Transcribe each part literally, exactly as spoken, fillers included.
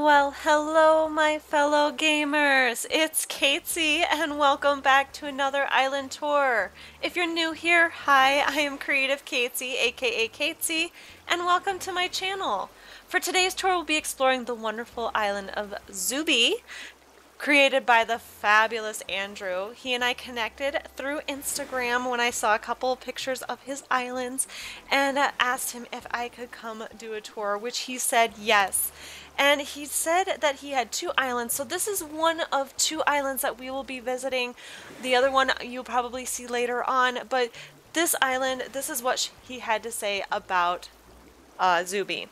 Well, hello my fellow gamers, it's Kaitsy and welcome back to another island tour. If you're new here, hi, I am Creative Kaitsy, aka Kaitsy, and welcome to my channel. For today's tour, we'll be exploring the wonderful island of Zoobe, created by the fabulous Andrew. He and I connected through Instagram when I saw a couple pictures of his islands and asked him if I could come do a tour, which he said yes. And he said that he had two islands, so this is one of two islands that we will be visiting. The other one you'll probably see later on, but this island, this is what he had to say about uh, Zoobe.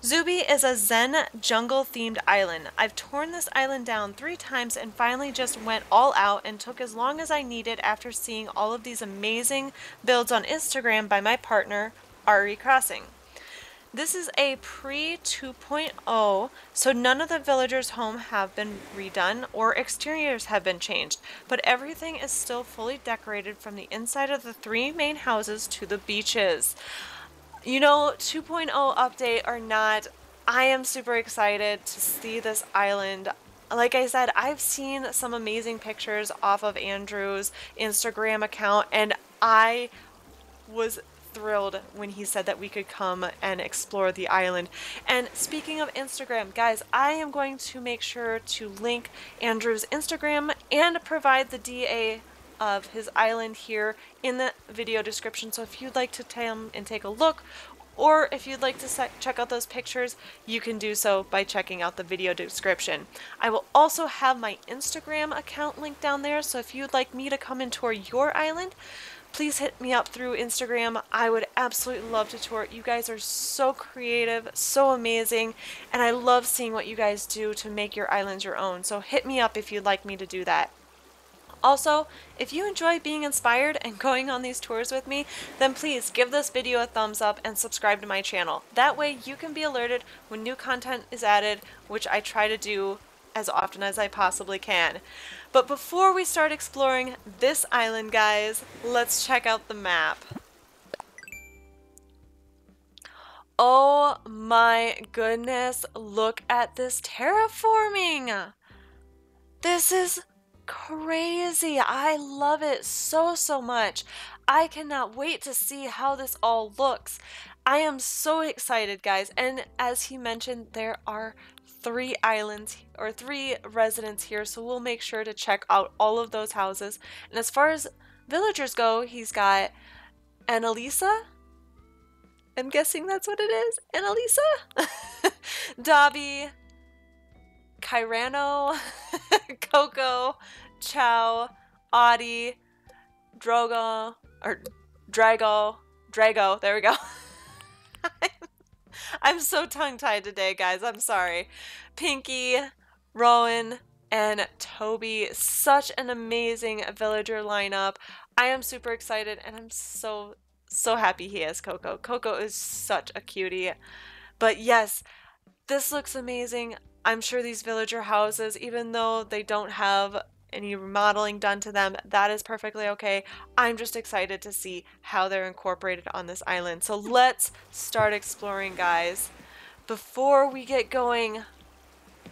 Zoobe is a Zen jungle-themed island. I've torn this island down three times and finally just went all out and took as long as I needed after seeing all of these amazing builds on Instagram by my partner, arii crossing. This is a pre two point oh, so none of the villagers' home have been redone or exteriors have been changed, but everything is still fully decorated from the inside of the three main houses to the beaches. You know, two point oh update or not, I am super excited to see this island. Like I said, I've seen some amazing pictures off of Andrew's Instagram account, and I was thrilled when he said that we could come and explore the island. And speaking of Instagram, guys, I am going to make sure to link Andrew's Instagram and provide the D A of his island here in the video description, so if you'd like to come and take a look, or if you'd like to check out those pictures, you can do so by checking out the video description. I will also have my Instagram account linked down there, so if you'd like me to come and tour your island, please hit me up through Instagram. I would absolutely love to tour. You guys are so creative, so amazing, and I love seeing what you guys do to make your islands your own. So hit me up if you'd like me to do that. Also, if you enjoy being inspired and going on these tours with me, then please give this video a thumbs up and subscribe to my channel. That way you can be alerted when new content is added, which I try to do as often as I possibly can. But before we start exploring this island, guys, let's check out the map. Oh my goodness, look at this terraforming! This is crazy. I love it so, so much. I cannot wait to see how this all looks. I am so excited, guys. And as he mentioned, there are three islands or three residents here, so we'll make sure to check out all of those houses. And as far as villagers go, he's got Annalisa. I'm guessing that's what it is. Annalisa? Dobby, Kyrano, Coco, Chow, Audie, Drogo, or Drago, Drago, there we go. I'm, I'm so tongue-tied today, guys, I'm sorry. Pinky, Rowan, and Toby, such an amazing villager lineup. I am super excited, and I'm so, so happy he has Coco. Coco is such a cutie. But yes, this looks amazing. I'm sure these villager houses, even though they don't have any remodeling done to them, that is perfectly okay. I'm just excited to see how they're incorporated on this island. So let's start exploring, guys. Before we get going,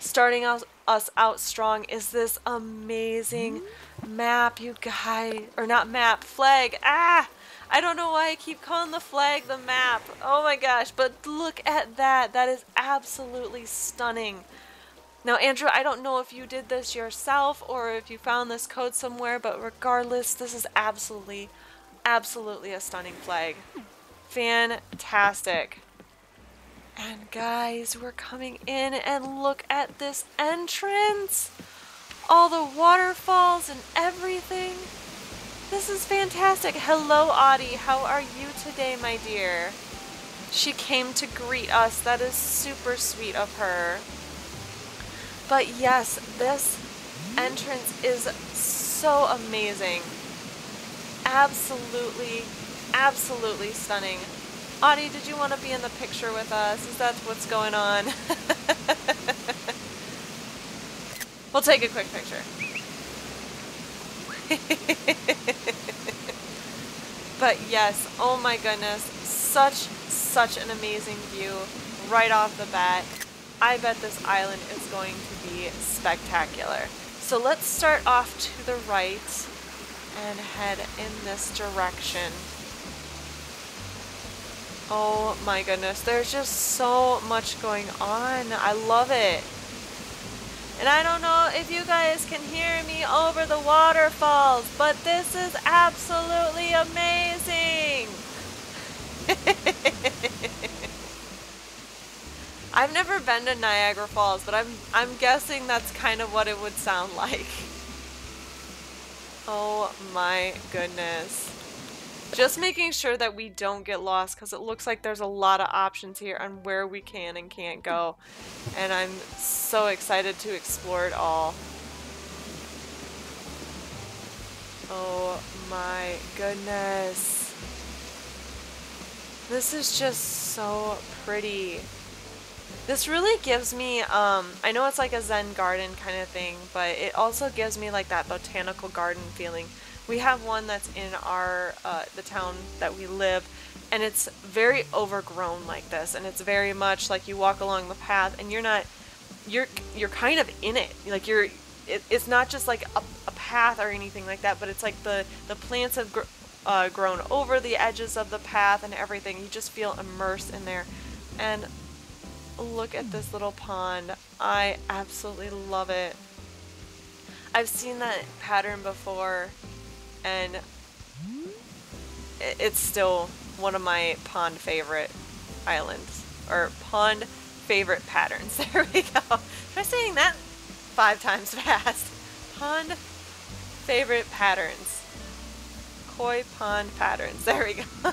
starting us, us out strong is this amazing map, you guys. Or not map, flag. Ah! I don't know why I keep calling the flag the map. Oh my gosh, but look at that. That is absolutely stunning. Now, Andrew, I don't know if you did this yourself or if you found this code somewhere, but regardless, this is absolutely, absolutely a stunning flag. Fantastic. And guys, we're coming in and look at this entrance. All the waterfalls and everything. This is fantastic. Hello, Audie. How are you today, my dear? She came to greet us. That is super sweet of her. But yes, this entrance is so amazing. Absolutely, absolutely stunning. Audie, did you want to be in the picture with us? Is that what's going on? We'll take a quick picture. But yes, oh my goodness, such, such an amazing view right off the bat. I bet this island is going to be spectacular. So let's start off to the right and head in this direction. Oh my goodness, there's just so much going on. I love it. And I don't know if you guys can hear me over the waterfalls, but this is absolutely amazing. I've never been to Niagara Falls, but I'm I'm guessing that's kind of what it would sound like. Oh my goodness. Just making sure that we don't get lost, because it looks like there's a lot of options here on where we can and can't go. And I'm so excited to explore it all. Oh my goodness. This is just so pretty. This really gives me, um, I know it's like a Zen garden kind of thing, but it also gives me like that botanical garden feeling. We have one that's in our, uh, the town that we live, and it's very overgrown like this, and it's very much like you walk along the path and you're not, you're, you're kind of in it. Like you're, it, it's not just like a, a path or anything like that, but it's like the, the plants have gr uh, grown over the edges of the path and everything. You just feel immersed in there. And look at this little pond. I absolutely love it. I've seen that pattern before. And it's still one of my pond favorite islands, or pond favorite patterns. There we go. Try saying that five times fast. Pond favorite patterns. Koi pond patterns. There we go.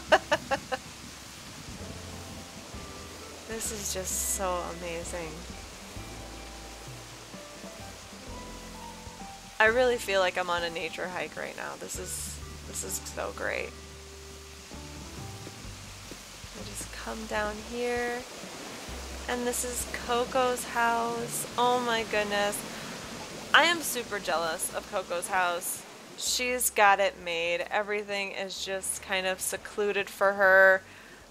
This is just so amazing. I really feel like I'm on a nature hike right now. This is this is so great. I just come down here, and this is Coco's house. Oh my goodness. I am super jealous of Coco's house. She's got it made. Everything is just kind of secluded for her.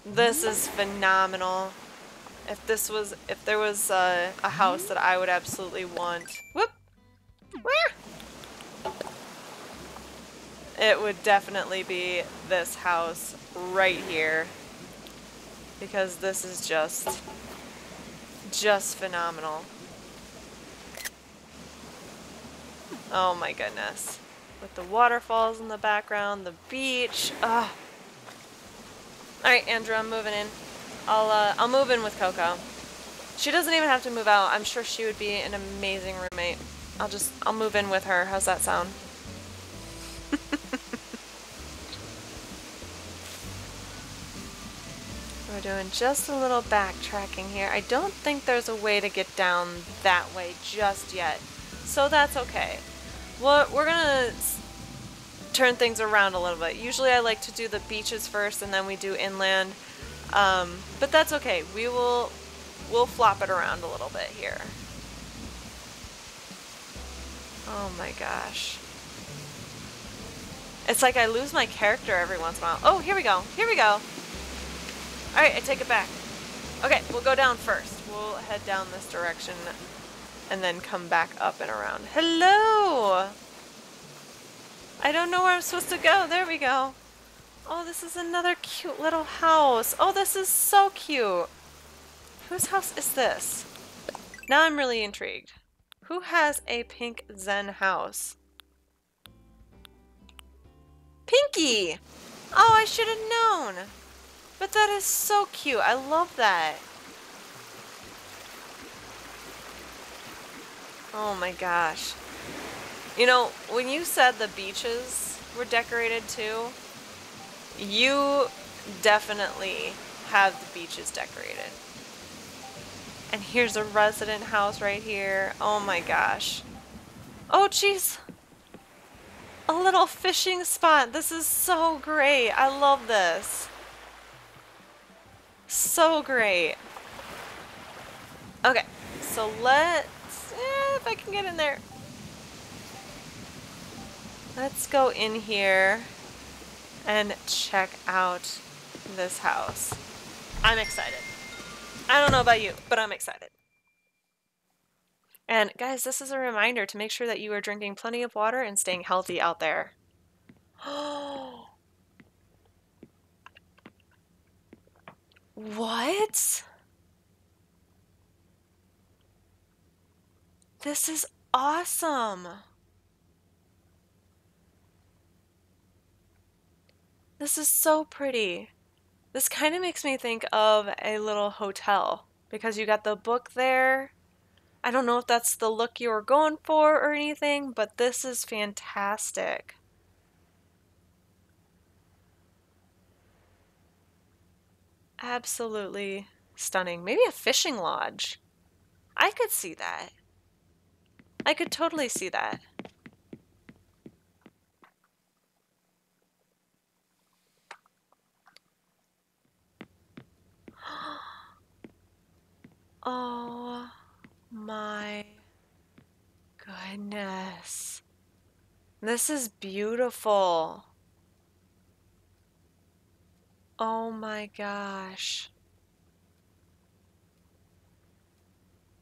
This is phenomenal. If this was, if there was a, a house that I would absolutely want, whoop, where? It would definitely be this house right here, because this is just, just phenomenal. Oh my goodness. With the waterfalls in the background, the beach. Ugh. All right, Andrew, I'm moving in. I'll, uh, I'll move in with Coco. She doesn't even have to move out. I'm sure she would be an amazing roommate. I'll just, I'll move in with her. How's that sound? We're doing just a little backtracking here. I don't think there's a way to get down that way just yet, so that's okay. Well, we're gonna turn things around a little bit. Usually I like to do the beaches first and then we do inland, um, but that's okay. We will, we'll flop it around a little bit here. Oh my gosh. It's like I lose my character every once in a while. Oh, here we go. Here we go. All right, I take it back. Okay, we'll go down first. We'll head down this direction and then come back up and around. Hello! I don't know where I'm supposed to go. There we go. Oh, this is another cute little house. Oh, this is so cute. Whose house is this? Now I'm really intrigued. Who has a pink Zen house? Pinky! Oh, I should have known. But that is so cute. I love that. Oh my gosh. You know, when you said the beaches were decorated too, you definitely have the beaches decorated. And here's a resident house right here. Oh my gosh. Oh jeez. A little fishing spot. This is so great. I love this. So great. Okay. So let's, eh, if I can get in there. Let's go in here and check out this house. I'm excited. I don't know about you, but I'm excited. And guys, this is a reminder to make sure that you are drinking plenty of water and staying healthy out there. Oh. What? This is awesome. This is so pretty. This kind of makes me think of a little hotel because you got the book there. I don't know if that's the look you were going for or anything, but this is fantastic. Absolutely stunning. Maybe a fishing lodge. I could see that. I could totally see that. Oh my goodness. This is beautiful. Oh my gosh.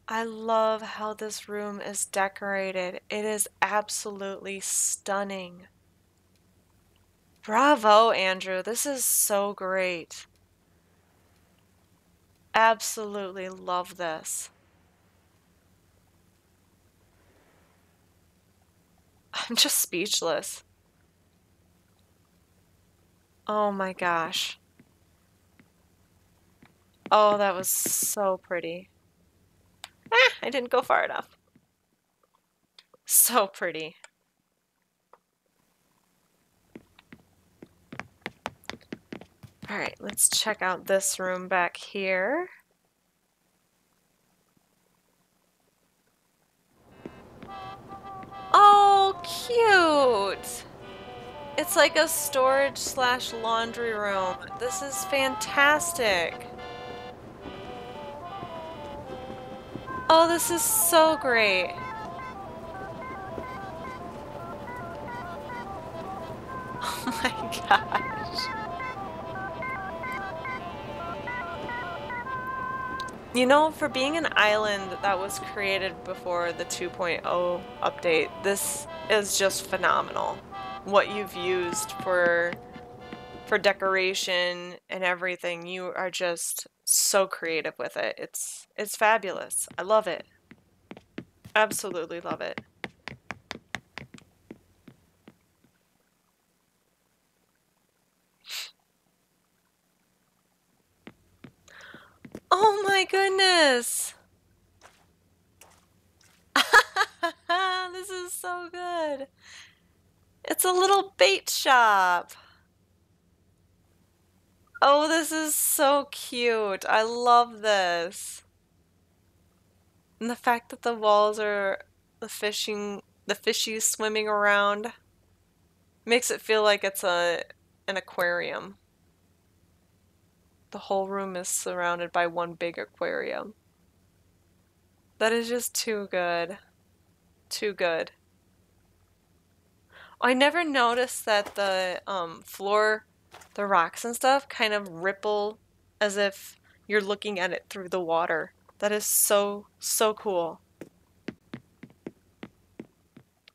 I love how this room is decorated. It is absolutely stunning. Bravo, Andrew. This is so great. Absolutely love this. I'm just speechless. Oh my gosh. Oh, that was so pretty. Ah, I didn't go far enough. So pretty. All right, let's check out this room back here. Oh, cute. It's like a storage slash laundry room. This is fantastic. Oh, this is so great. Oh my gosh. You know, for being an island that was created before the two point oh update, this is just phenomenal. What you've used for for decoration and everything, you are just so creative with it. It's it's fabulous. I love it. Absolutely love it. Oh my goodness. This is so good. It's a little bait shop. Oh, this is so cute. I love this. And the fact that the walls are the fishing, the fishies swimming around makes it feel like it's a an aquarium. The whole room is surrounded by one big aquarium. That is just too good. Too good. I never noticed that the um, floor, the rocks and stuff kind of ripple as if you're looking at it through the water. That is so, so cool.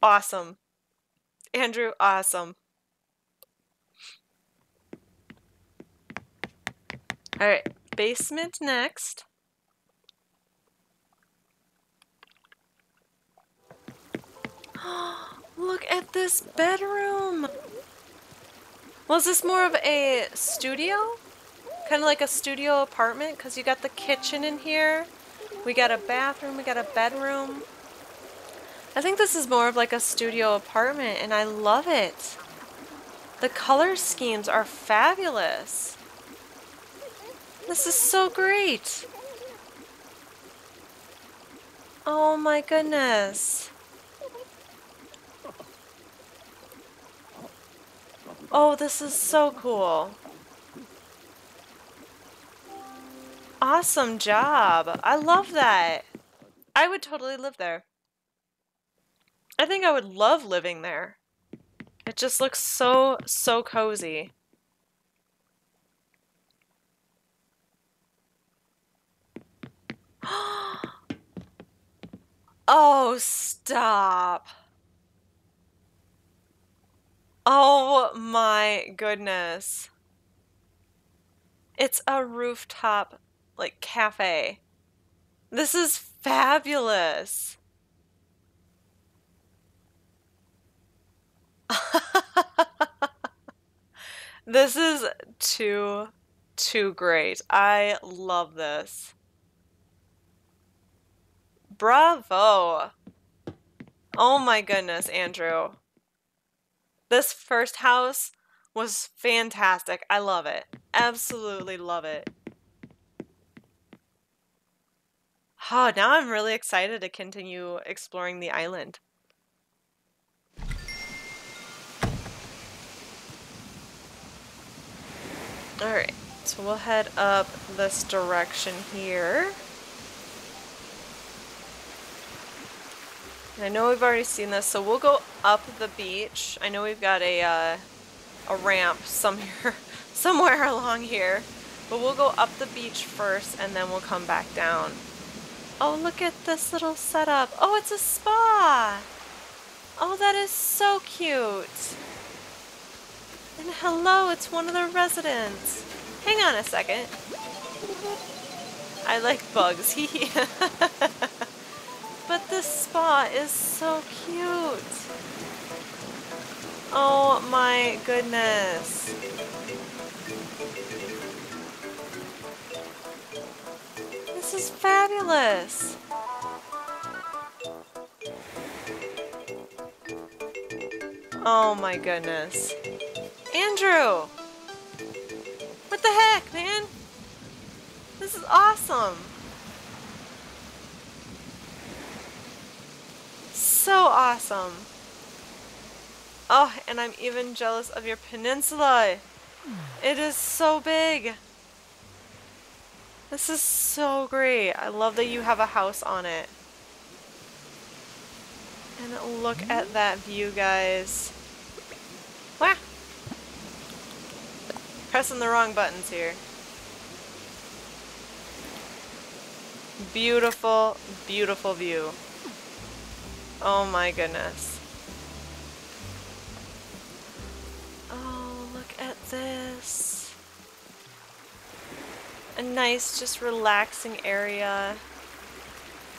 Awesome. Andrew, awesome. All right, basement next. Look at this bedroom. Well, is this more of a studio? Kind of like a studio apartment, because you got the kitchen in here. We got a bathroom, we got a bedroom. I think this is more of like a studio apartment, and I love it. The color schemes are fabulous. This is so great. Oh my goodness. Oh, this is so cool. Awesome job. I love that. I would totally live there. I think I would love living there. It just looks so, so cozy. Oh, stop. Oh my goodness. It's a rooftop, like, cafe. This is fabulous. This is too, too great. I love this. Bravo. Oh my goodness, Andrew. This first house was fantastic. I love it. Absolutely love it. Oh, now I'm really excited to continue exploring the island. Alright, so we'll head up this direction here. I know we've already seen this, so we'll go up the beach. I know we've got a uh, a ramp somewhere, somewhere along here, but we'll go up the beach first and then we'll come back down. Oh, look at this little setup. Oh, it's a spa. Oh, that is so cute. And hello, it's one of the residents. Hang on a second. I like bugs. He. But this spa is so cute. Oh my goodness. This is fabulous. Oh my goodness. Andrew! What the heck, man? This is awesome. So awesome. Oh, and I'm even jealous of your peninsula. It is so big. This is so great. I love that you have a house on it. And look at that view, guys. Wow. Pressing the wrong buttons here. Beautiful, beautiful view. Oh my goodness. Oh, look at this. A nice, just relaxing area.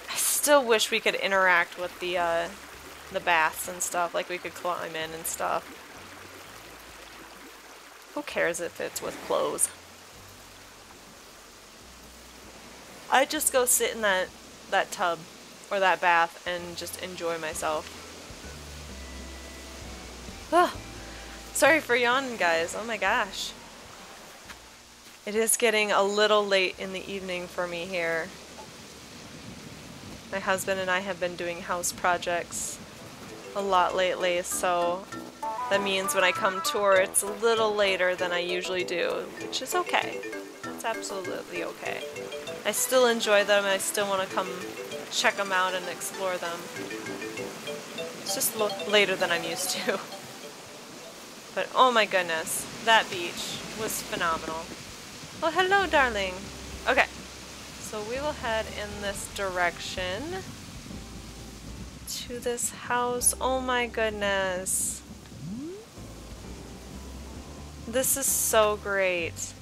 I still wish we could interact with the, uh, the baths and stuff. Like we could climb in and stuff. Who cares if it's with clothes? I'd just go sit in that, that tub. Or that bath and just enjoy myself. Oh, sorry for yawning, guys. Oh my gosh. It is getting a little late in the evening for me here. My husband and I have been doing house projects a lot lately, so that means when I come tour it's a little later than I usually do, which is okay. That's absolutely okay. I still enjoy them and I still want to come check them out and explore them. It's just later than I'm used to. But oh my goodness, that beach was phenomenal. Well, hello, darling. Okay, so we will head in this direction to this house. Oh my goodness. This is so great.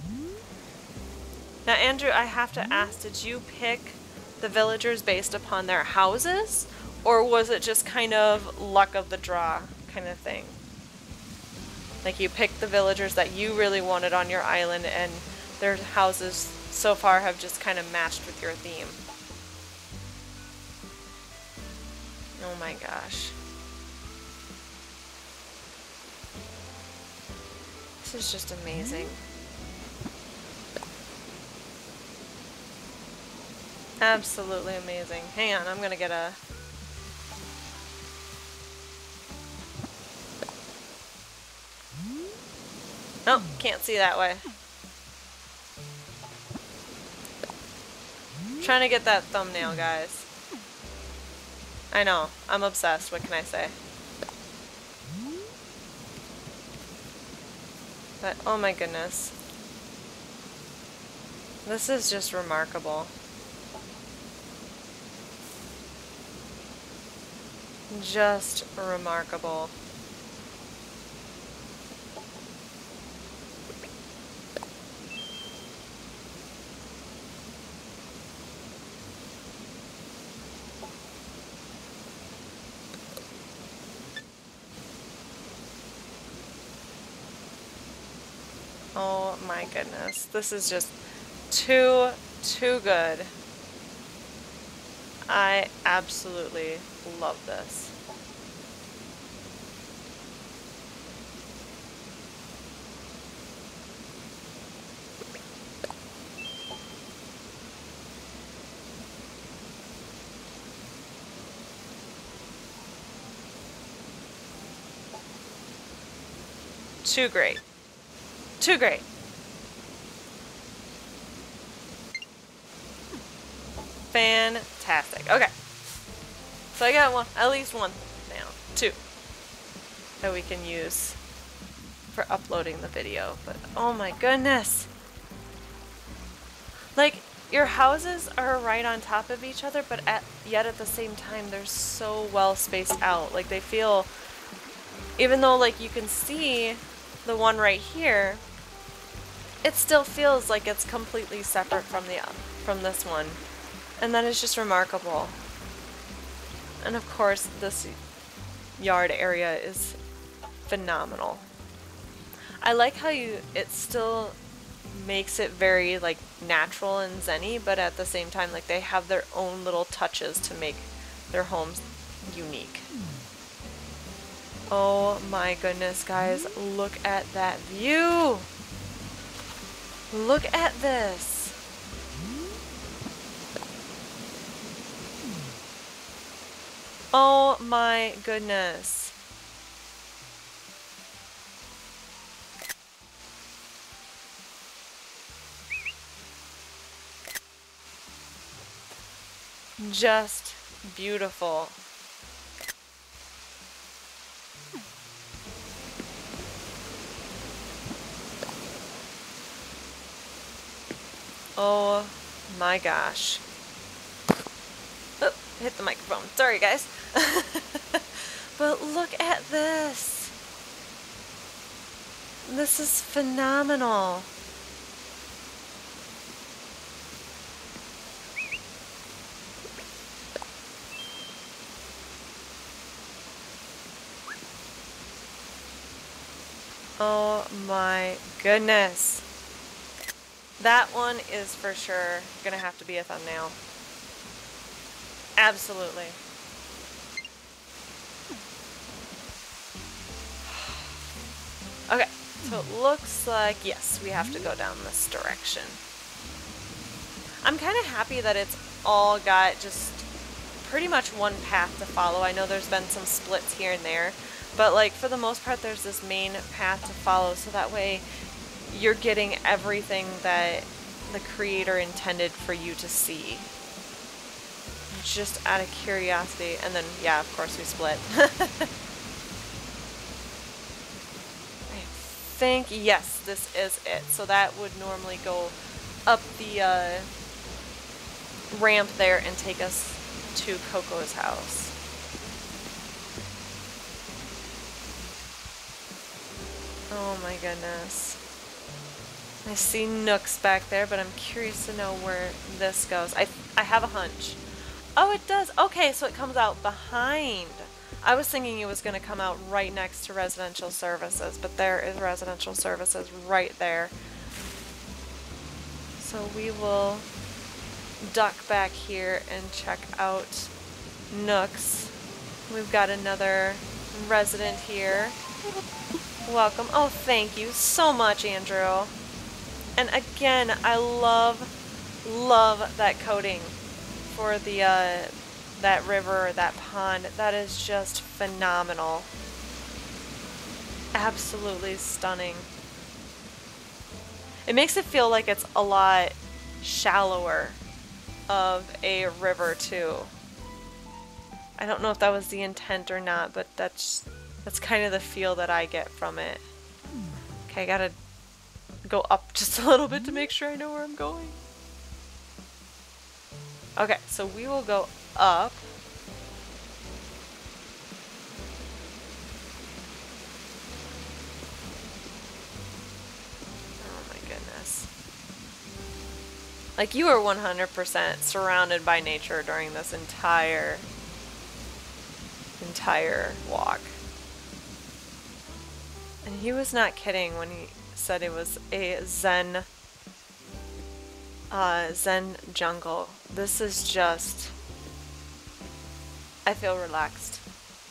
Now, Andrew, I have to ask, did you pick the villagers based upon their houses, or was it just kind of luck of the draw kind of thing? Like you picked the villagers that you really wanted on your island and their houses so far have just kind of matched with your theme. Oh my gosh. This is just amazing. Absolutely amazing. Hang on, I'm gonna get a... Oh, can't see that way. I'm trying to get that thumbnail, guys. I know, I'm obsessed, what can I say? But, oh my goodness. This is just remarkable. Just remarkable. Oh my goodness, this is just too, too good. I absolutely love this. Too great. Too great. Fantastic. Okay. So I got one, at least one now, two, that we can use for uploading the video. But oh my goodness. Like, your houses are right on top of each other, but at, yet at the same time, they're so well spaced out. Like, they feel, even though, like, you can see the one right here, it still feels like it's completely separate from the from this one, and that is just remarkable. And of course, this yard area is phenomenal. I like how you it still makes it very like natural and zen-y, but at the same time, like, they have their own little touches to make their homes unique. Oh my goodness, guys, look at that view! Look at this! Oh my goodness. Just beautiful. Oh my gosh. Oh, hit the microphone. Sorry, guys. But look at this. This is phenomenal. Oh my goodness. That one is for sure gonna have to be a thumbnail. Absolutely. Okay, so it looks like, yes, we have to go down this direction. I'm kind of happy that it's all got just pretty much one path to follow. I know there's been some splits here and there, but like for the most part, there's this main path to follow, so that way you're getting everything that the creator intended for you to see. Just out of curiosity. And then, yeah, of course we split. I think, yes, this is it. So that would normally go up the uh, ramp there and take us to Coco's house. Oh my goodness. I see nooks back there, but I'm curious to know where this goes. I, I have a hunch. Oh, it does. Okay, so it comes out behind. I was thinking it was going to come out right next to residential services, but there is residential services right there. So we will duck back here and check out nooks. We've got another resident here. Welcome. Oh, thank you so much, Andrew. And again, I love, love that coating for the, uh, that river, that pond. That is just phenomenal. Absolutely stunning. It makes it feel like it's a lot shallower of a river too. I don't know if that was the intent or not, but that's, that's kind of the feel that I get from it. Okay, I gotta go up just a little bit to make sure I know where I'm going. Okay, so we will go up. Like, you are one hundred percent surrounded by nature during this entire, entire walk. And he was not kidding when he said it was a Zen, uh, Zen jungle. This is just, I feel relaxed.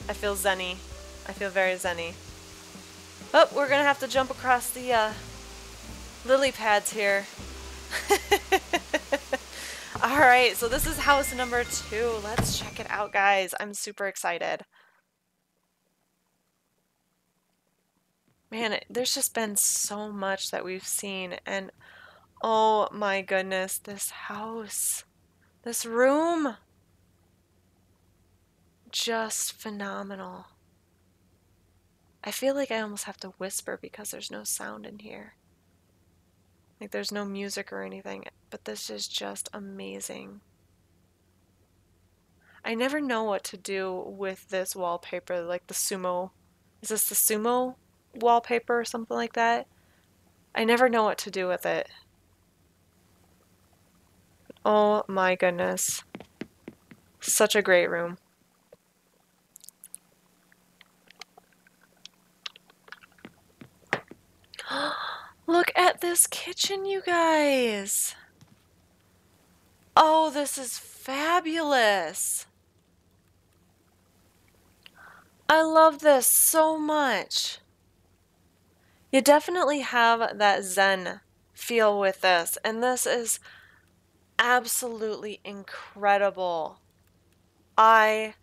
I feel zenny. I feel very zenny. Oh, we're gonna have to jump across the, uh, lily pads here. Alright, so this is house number two. Let's check it out, guys. I'm super excited. Man, there's just been so much that we've seen, and oh my goodness, this house, this room, just phenomenal. I feel like I almost have to whisper because there's no sound in here. Like, there's no music or anything, but this is just amazing. I never know what to do with this wallpaper, like the sumo. Is this the sumo wallpaper or something like that? I never know what to do with it. Oh my goodness. Such a great room. Look at this kitchen, you guys. Oh, this is fabulous. I love this so much. You definitely have that Zen feel with this, and this is absolutely incredible. I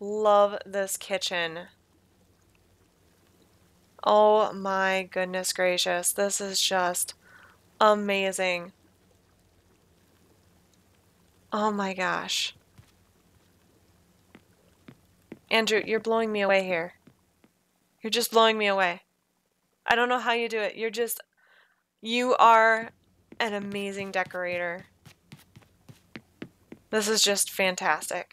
love this kitchen. Oh my goodness gracious, this is just amazing. Oh my gosh. Andrew, you're blowing me away here. You're just blowing me away. I don't know how you do it. You're just, you are an amazing decorator. This is just fantastic.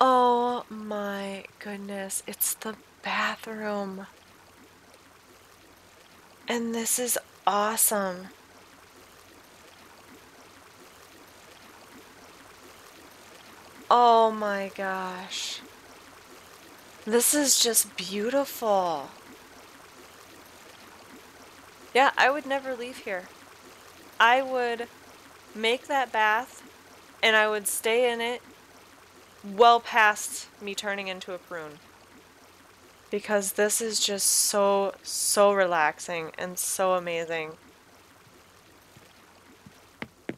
Oh my goodness, it's the bathroom. And this is awesome. Oh my gosh. This is just beautiful. Yeah, I would never leave here. I would make that bath, and I would stay in it well past me turning into a prune. Because this is just so, so relaxing and so amazing.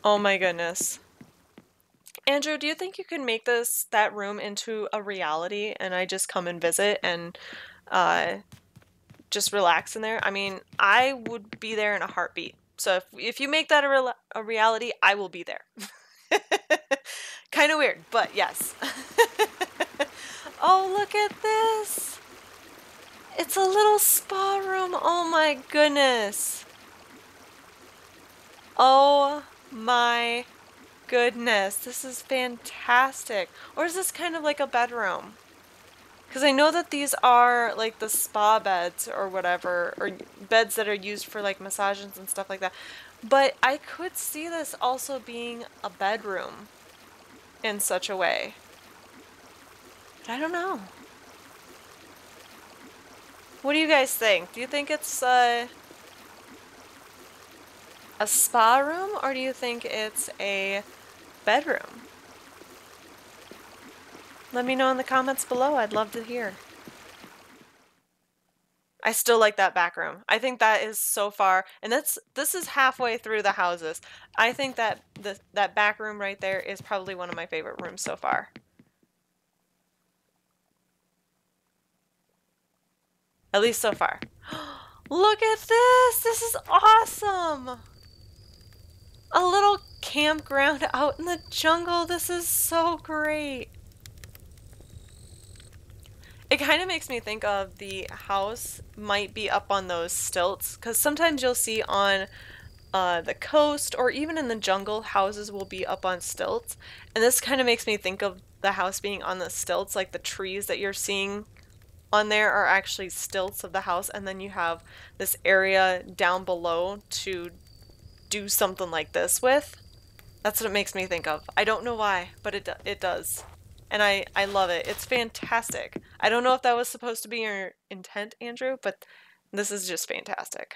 Oh my goodness. Andrew, do you think you can make this, that room into a reality, and I just come and visit and uh, just relax in there? I mean, I would be there in a heartbeat. So if, if you make that a, re a reality, I will be there. Kind of weird, but yes. Oh, look at this. It's a little spa room. Oh my goodness. Oh my goodness. This is fantastic. Or is this kind of like a bedroom? Because I know that these are like the spa beds or whatever, or beds that are used for like massages and stuff like that. But I could see this also being a bedroom in such a way. But I don't know. What do you guys think? Do you think it's a, a spa room, or do you think it's a bedroom? Let me know in the comments below. I'd love to hear. I still like that back room. I think that is so far, and that's this is halfway through the houses. I think that the, that back room right there is probably one of my favorite rooms so far. At least so far. Look at this! This is awesome! A little campground out in the jungle. This is so great. It kind of makes me think of the house might be up on those stilts, because sometimes you'll see on uh, the coast or even in the jungle, houses will be up on stilts. And this kind of makes me think of the house being on the stilts, like the trees that you're seeing on there are actually stilts of the house, and then you have this area down below to do something like this with. That's what it makes me think of. I don't know why, but it, do it does. And I, I love it. It's fantastic. I don't know if that was supposed to be your intent, Andrew, but this is just fantastic.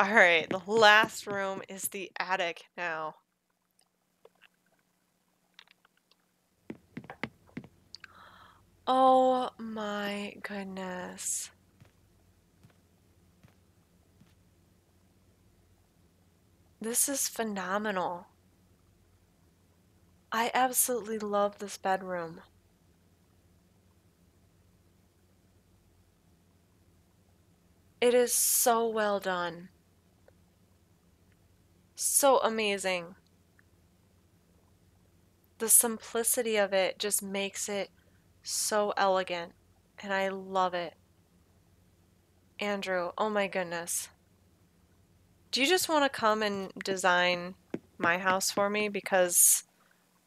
All right, the last room is the attic now. Oh my goodness. This is phenomenal. I absolutely love this bedroom. It is so well done. So amazing. The simplicity of it just makes it so elegant, and I love it. Andrew, oh my goodness. Do you just want to come and design my house for me? Because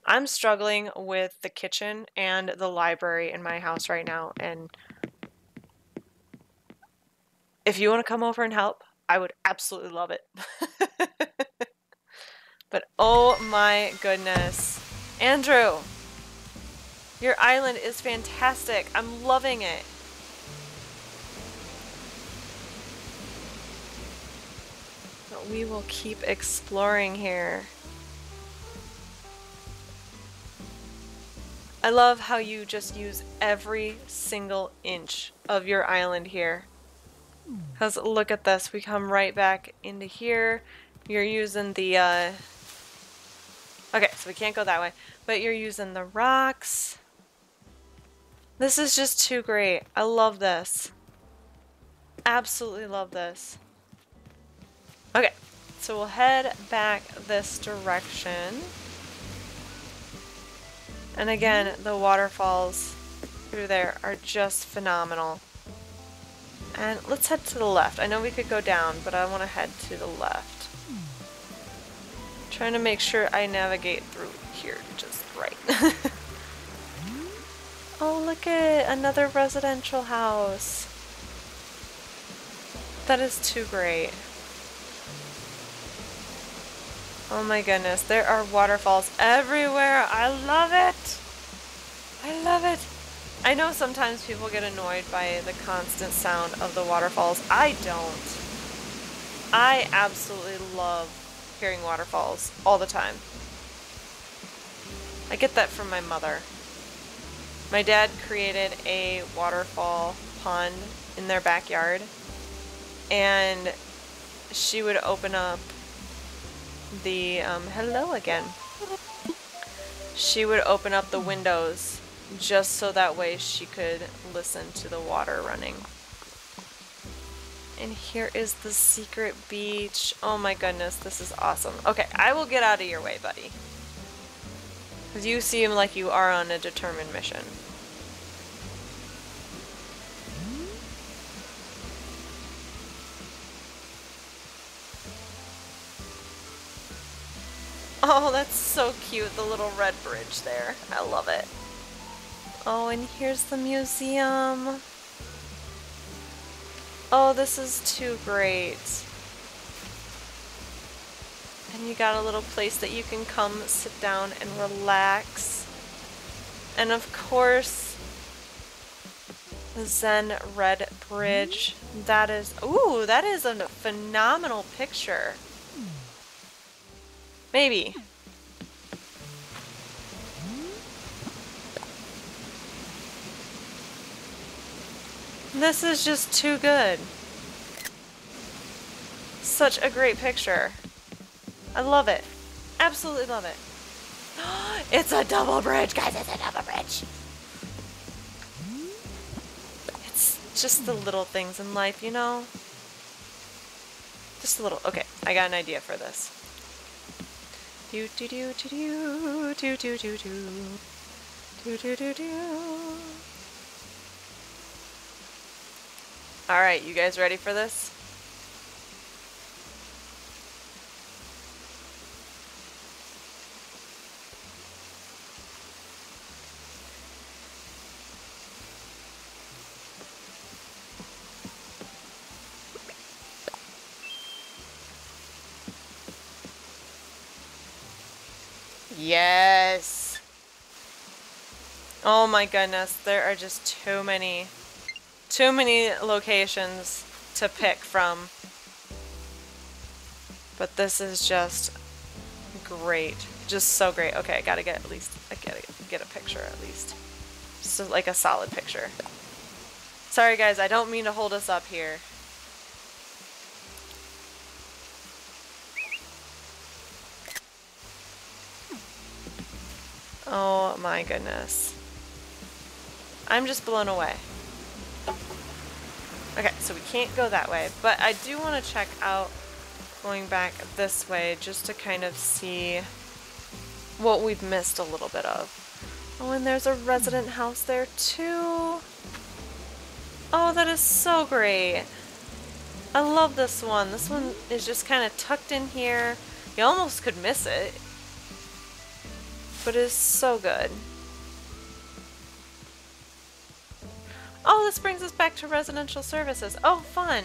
I'm struggling with the kitchen and the library in my house right now, and if you want to come over and help, I would absolutely love it. But oh my goodness. Andrew, your island is fantastic. I'm loving it. But we will keep exploring here. I love how you just use every single inch of your island here. Because look at this, we come right back into here. You're using the, uh... okay, so we can't go that way. But you're using the rocks. This is just too great. I love this. Absolutely love this. Okay, so we'll head back this direction. And again, the waterfalls through there are just phenomenal. And let's head to the left. I know we could go down, but I want to head to the left. I'm trying to make sure I navigate through here just right. Oh, look at another residential house. That is too great. Oh my goodness, there are waterfalls everywhere. I love it. I love it. I know sometimes people get annoyed by the constant sound of the waterfalls. I don't. I absolutely love hearing waterfalls all the time. I get that from my mother. My dad created a waterfall pond in their backyard, and she would open up the um, hello again. She would open up the windows just so that way she could listen to the water running. And here is the secret beach. Oh my goodness, this is awesome. Okay, I will get out of your way, buddy. Because you seem like you are on a determined mission. Oh, that's so cute, the little red bridge there. I love it. Oh, and here's the museum. Oh, this is too great. And you got a little place that you can come sit down and relax. And of course, the Zen Red Bridge. That is, ooh, that is a phenomenal picture. Maybe. This is just too good. Such a great picture. I love it. Absolutely love it. It's a double bridge, guys. It's a double bridge. It's just the little things in life, you know? Just a little. Okay, I got an idea for this. Do do do do do do do do do do do do. All right, you guys ready for this? Yes. Oh my goodness, there are just too many, too many locations to pick from. But this is just great. Just so great. Okay, I gotta get at least, I gotta get a picture at least. Just like a solid picture. Sorry guys, I don't mean to hold us up here. Oh my goodness. I'm just blown away. Okay, so we can't go that way, but I do want to check out going back this way just to kind of see what we've missed a little bit of. Oh, and there's a resident house there too. Oh, that is so great. I love this one. This one is just kind of tucked in here. You almost could miss it. But it is so good. Oh, this brings us back to residential services. Oh, fun.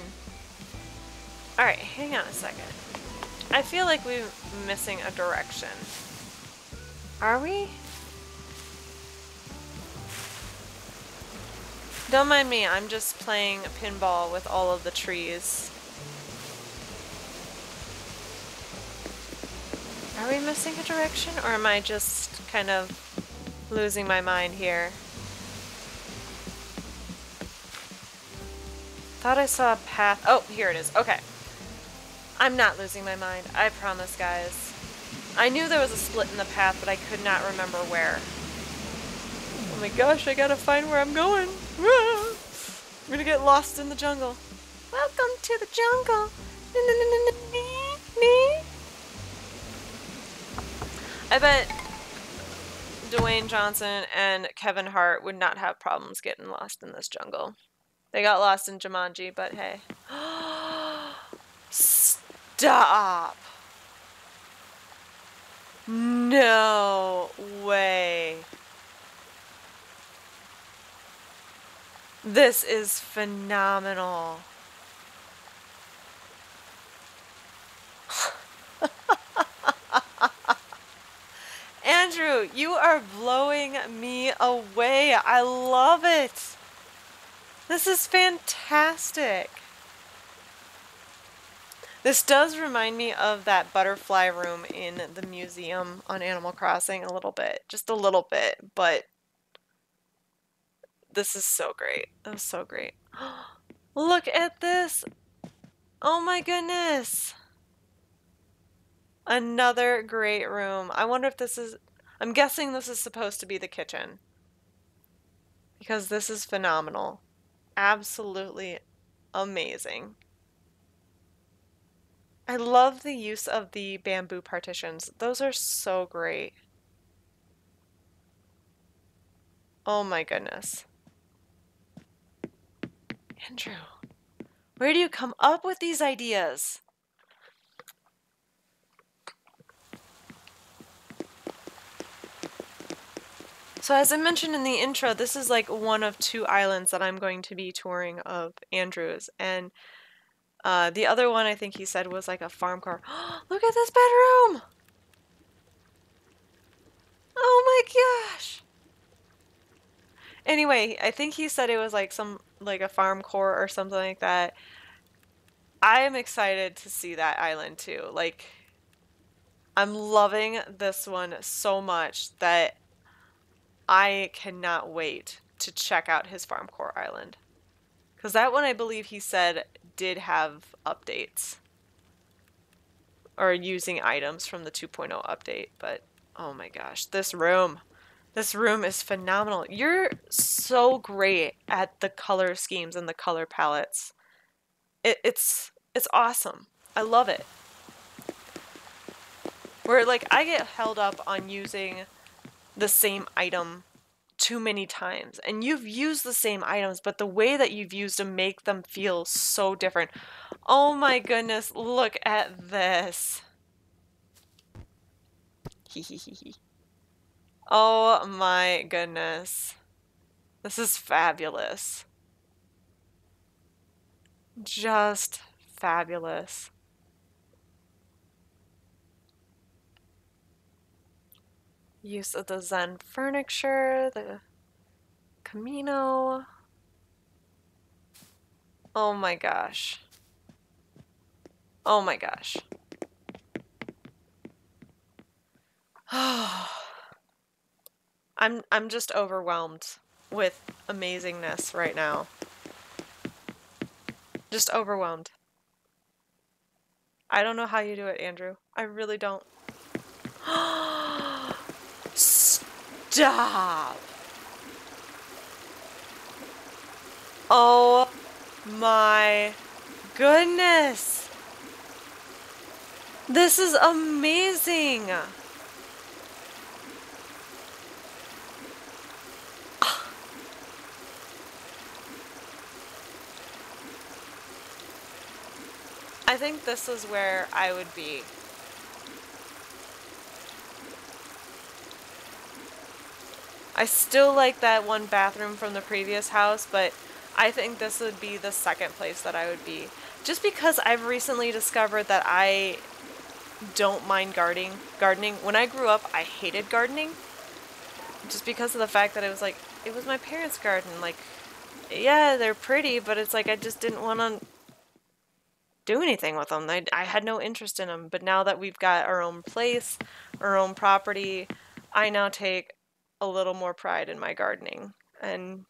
All right, hang on a second. I feel like we're missing a direction. Are we? Don't mind me, I'm just playing pinball with all of the trees. Are we missing a direction, or am I just kind of losing my mind here? Thought I saw a path. Oh, here it is. Okay. I'm not losing my mind. I promise, guys. I knew there was a split in the path, but I could not remember where. Oh my gosh, I gotta find where I'm going. I'm gonna get lost in the jungle. Welcome to the jungle. I bet Dwayne Johnson and Kevin Hart would not have problems getting lost in this jungle. They got lost in Jumanji, but hey. Stop! No way. This is phenomenal. Andrew, you are blowing me away. I love it. This is fantastic. This does remind me of that butterfly room in the museum on Animal Crossing a little bit. Just a little bit, but this is so great. That was so great. Look at this. Oh my goodness. Another great room. I wonder if this is... I'm guessing this is supposed to be the kitchen. Because this is phenomenal. Absolutely amazing. I love the use of the bamboo partitions. Those are so great. Oh my goodness. Andrew, where do you come up with these ideas? So as I mentioned in the intro, this is like one of two islands that I'm going to be touring of Andrew's, and uh, the other one I think he said was like a farm car. Look at this bedroom! Oh my gosh! Anyway, I think he said it was like some like a farm car or something like that. I am excited to see that island too. Like, I'm loving this one so much that I cannot wait to check out his farm core island. Because that one, I believe he said, did have updates. Or using items from the two point oh update. But, oh my gosh, this room. This room is phenomenal. You're so great at the color schemes and the color palettes. It, it's, it's awesome. I love it. Where, like, I get held up on using the same item too many times, and you've used the same items, but the way that you've used them make them feel so different. Oh my goodness, look at this. Oh my goodness, this is fabulous. Just fabulous. use of the Zen furniture, the Camino. Oh my gosh. Oh my gosh. I'm I'm just overwhelmed with amazingness right now. Just overwhelmed. I don't know how you do it, Andrew. I really don't. Stop! Oh my goodness! This is amazing! I think this is where I would be. I still like that one bathroom from the previous house, but I think this would be the second place that I would be. Just because I've recently discovered that I don't mind gardening. Gardening. When I grew up, I hated gardening. Just because of the fact that it was like, it was my parents' garden. Like, yeah, they're pretty, but it's like I just didn't want to do anything with them. I, I had no interest in them. But now that we've got our own place, our own property, I now take a little more pride in my gardening and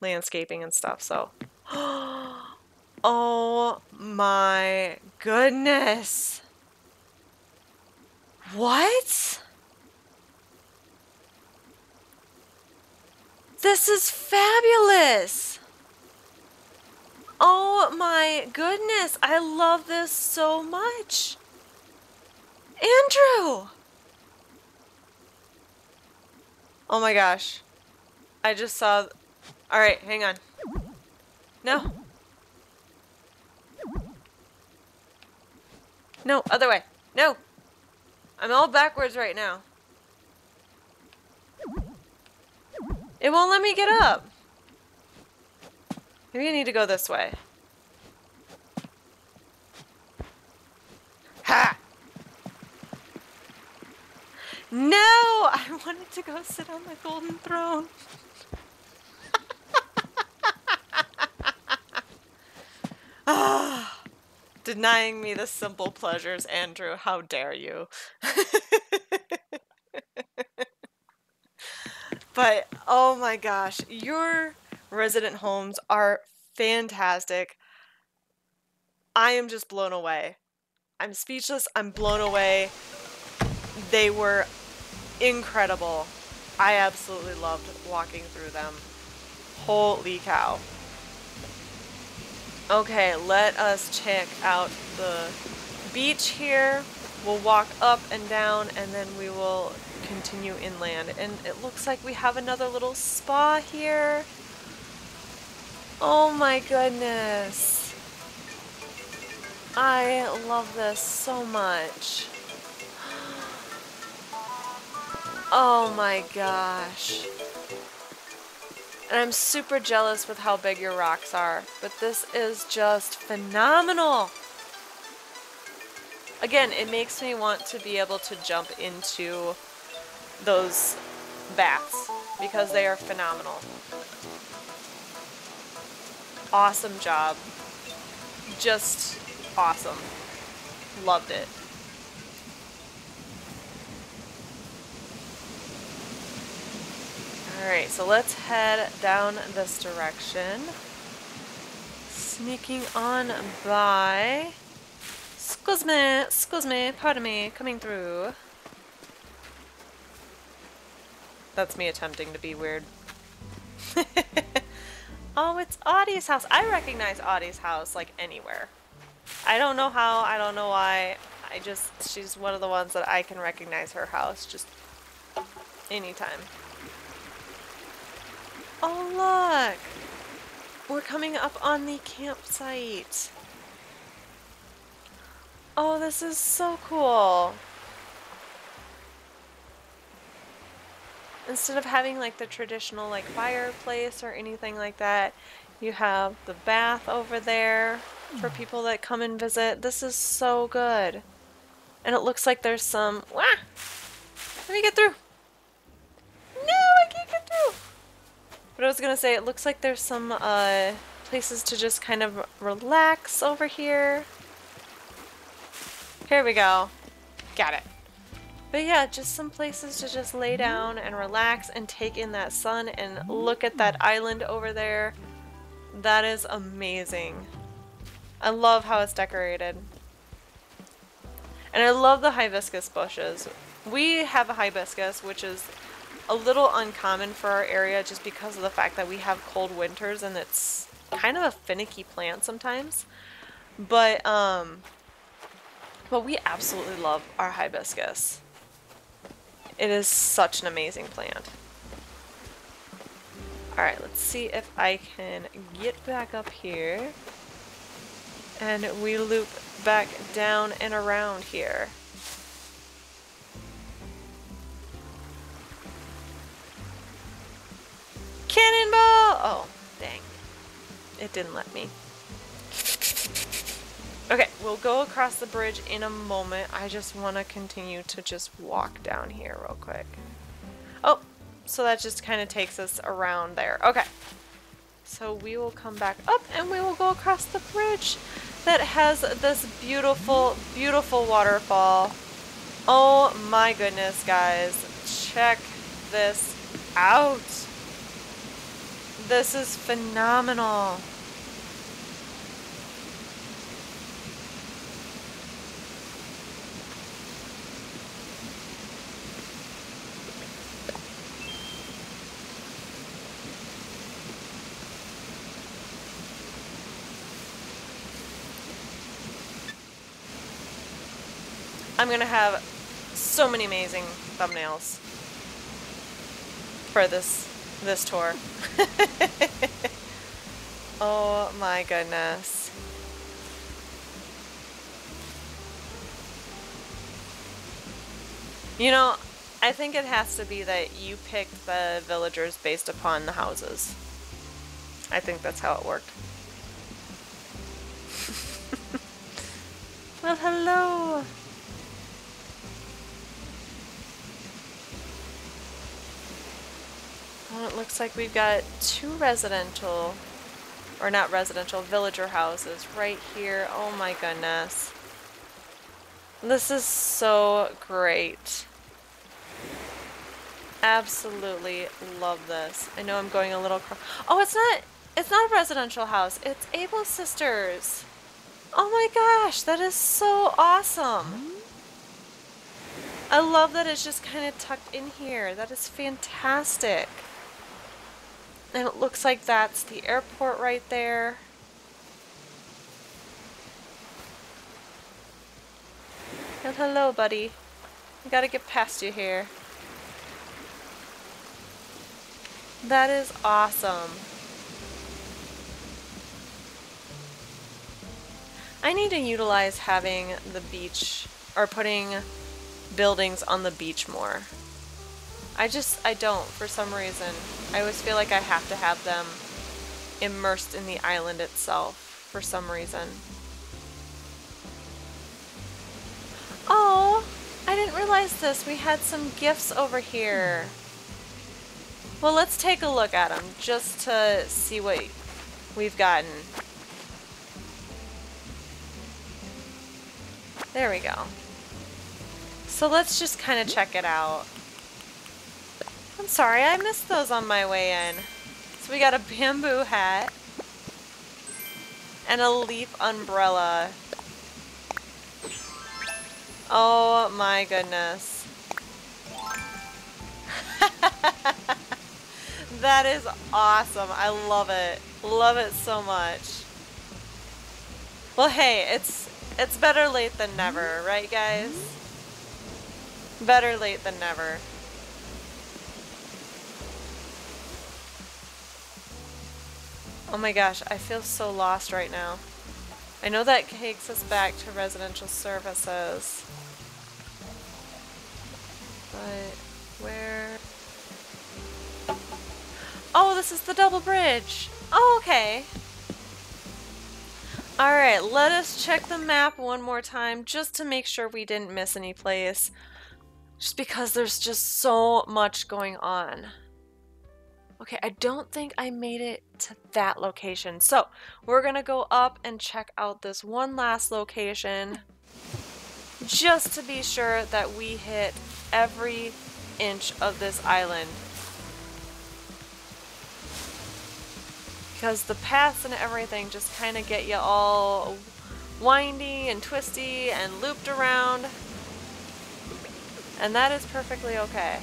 landscaping and stuff. So, oh my goodness. What? This is fabulous. Oh my goodness, I love this so much. Andrew! Oh my gosh. I just saw... Alright, hang on. No. No, other way. No! I'm all backwards right now. It won't let me get up. Maybe I need to go this way. Ha! No! I wanted to go sit on the golden throne. Oh, denying me the simple pleasures, Andrew. How dare you? But, oh my gosh, you're... resident homes are fantastic. I am just blown away. I'm speechless. I'm blown away. They were incredible. I absolutely loved walking through them. Holy cow. Okay, let us check out the beach here. We'll walk up and down and then we will continue inland. And it looks like we have another little spa here. Oh my goodness. I love this so much. Oh my gosh. And I'm super jealous with how big your rocks are, but this is just phenomenal. Again, it makes me want to be able to jump into those baths because they are phenomenal. Awesome job. Just awesome. Loved it. Alright, so let's head down this direction. Sneaking on by. Excuse me, excuse me, pardon me, coming through. That's me attempting to be weird. Oh, it's Audie's house. I recognize Audie's house, like, anywhere. I don't know how, I don't know why. I just, she's one of the ones that I can recognize her house just anytime. Oh, look! We're coming up on the campsite. Oh, this is so cool. Instead of having like the traditional like fireplace or anything like that, you have the bath over there for people that come and visit. This is so good. And it looks like there's some... Wah! Let me get through. No, I can't get through! But I was gonna say, it looks like there's some uh, places to just kind of relax over here. Here we go. Got it. But yeah, just some places to just lay down and relax and take in that sun and look at that island over there. That is amazing. I love how it's decorated. And I love the hibiscus bushes. We have a hibiscus, which is a little uncommon for our area just because of the fact that we have cold winters and it's kind of a finicky plant sometimes. But, um, but we absolutely love our hibiscus. It is such an amazing plant. Alright, let's see if I can get back up here. And we loop back down and around here. Cannonball! Oh, dang. It didn't let me. Okay, we'll go across the bridge in a moment. I just want to continue to just walk down here real quick. Oh, so that just kind of takes us around there. Okay, so we will come back up and we will go across the bridge that has this beautiful, beautiful waterfall. Oh my goodness, guys. Check this out. This is phenomenal. I'm gonna have so many amazing thumbnails for this this tour. Oh my goodness. You know, I think it has to be that you pick the villagers based upon the houses. I think that's how it worked. Well, hello. Well, it looks like we've got two residential, or not residential, villager houses right here. Oh my goodness. This is so great. Absolutely love this. I know I'm going a little cro- Oh, it's not, it's not a residential house. It's Able Sisters. Oh my gosh, that is so awesome. I love that it's just kind of tucked in here. That is fantastic. And it looks like that's the airport right there. And hello, buddy. I gotta get past you here. That is awesome. I need to utilize having the beach, or putting buildings on the beach more. I just, I don't, for some reason. I always feel like I have to have them immersed in the island itself for some reason. Oh, I didn't realize this. We had some gifts over here. Well, let's take a look at them just to see what we've gotten. There we go. So let's just kind of check it out. I'm sorry, I missed those on my way in. So we got a bamboo hat and a leaf umbrella. Oh my goodness. That is awesome. I love it. Love it so much. Well, hey, it's it's better late than never, right guys? Better late than never. Oh my gosh, I feel so lost right now. I know that takes us back to residential services. But where? Oh, this is the double bridge. Oh, okay. All right, let us check the map one more time just to make sure we didn't miss any place. Just because there's just so much going on. Okay, I don't think I made it to that location. So we're gonna go up and check out this one last location just to be sure that we hit every inch of this island. Because the paths and everything just kind of get you all windy and twisty and looped around. And that is perfectly okay.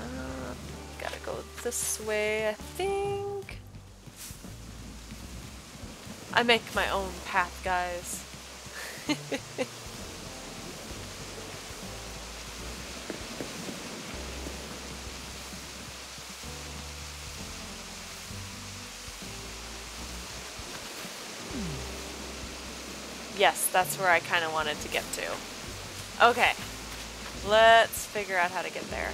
Uh, gotta go this way, I think. I make my own path, guys. Yes, that's where I kind of wanted to get to. Okay, let's figure out how to get there.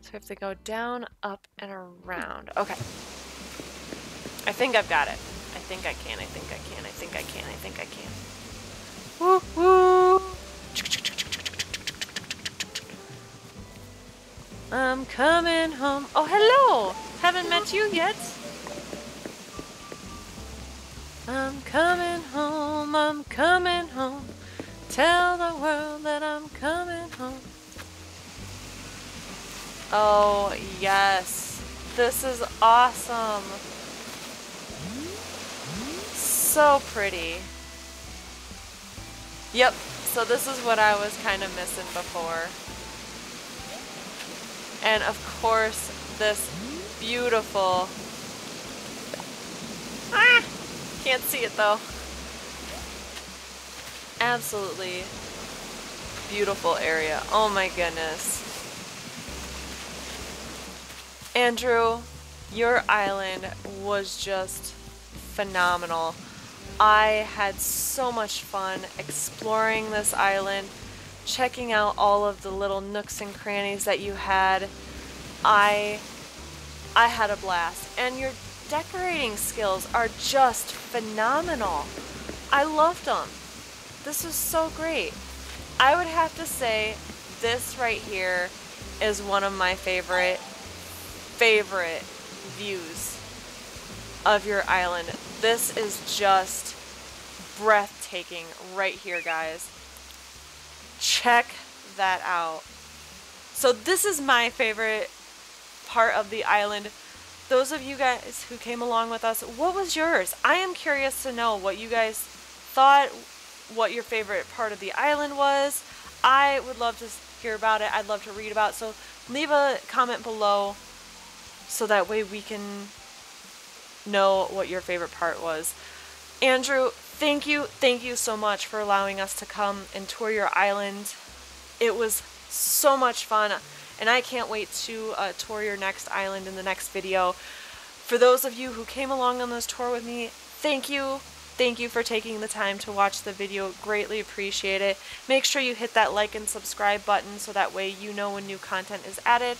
So we have to go down, up, and around. Okay. I think I've got it. I think I can, I think I can, I think I can, I think I can. Woo woo! I'm coming home. Oh, hello! Haven't met you yet. I'm coming home, I'm coming home. Tell the world that I'm coming home. Oh, yes. This is awesome. So pretty. Yep, so this is what I was kind of missing before. And of course, this beautiful... Ah! Can't see it though. Absolutely beautiful area. Oh my goodness. Andrew, your island was just phenomenal. I had so much fun exploring this island, checking out all of the little nooks and crannies that you had. I I had a blast. And your decorating skills are just phenomenal. I loved them. This was so great. I would have to say this right here is one of my favorite, favorite views of your island. This is just breathtaking right here, guys. Check that out. So this is my favorite part of the island. Those of you guys who came along with us, what was yours? I am curious to know what you guys thought, what your favorite part of the island was. I would love to hear about it. I'd love to read about it. So leave a comment below so that way we can know what your favorite part was. Andrew, thank you. Thank you so much for allowing us to come and tour your island. It was so much fun. And I can't wait to uh, tour your next island in the next video. For those of you who came along on this tour with me, thank you. Thank you for taking the time to watch the video. Greatly appreciate it. Make sure you hit that like and subscribe button so that way you know when new content is added.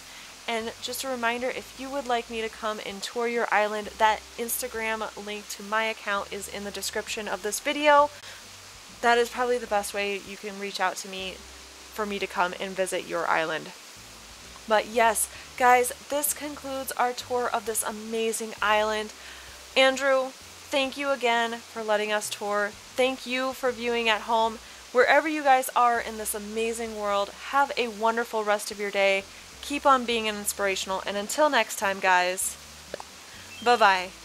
And just a reminder, if you would like me to come and tour your island, that Instagram link to my account is in the description of this video. That is probably the best way you can reach out to me for me to come and visit your island. But yes, guys, this concludes our tour of this amazing island. Andrew, thank you again for letting us tour. Thank you for viewing at home. Wherever you guys are in this amazing world, have a wonderful rest of your day. Keep on being inspirational. And until next time, guys, bye-bye.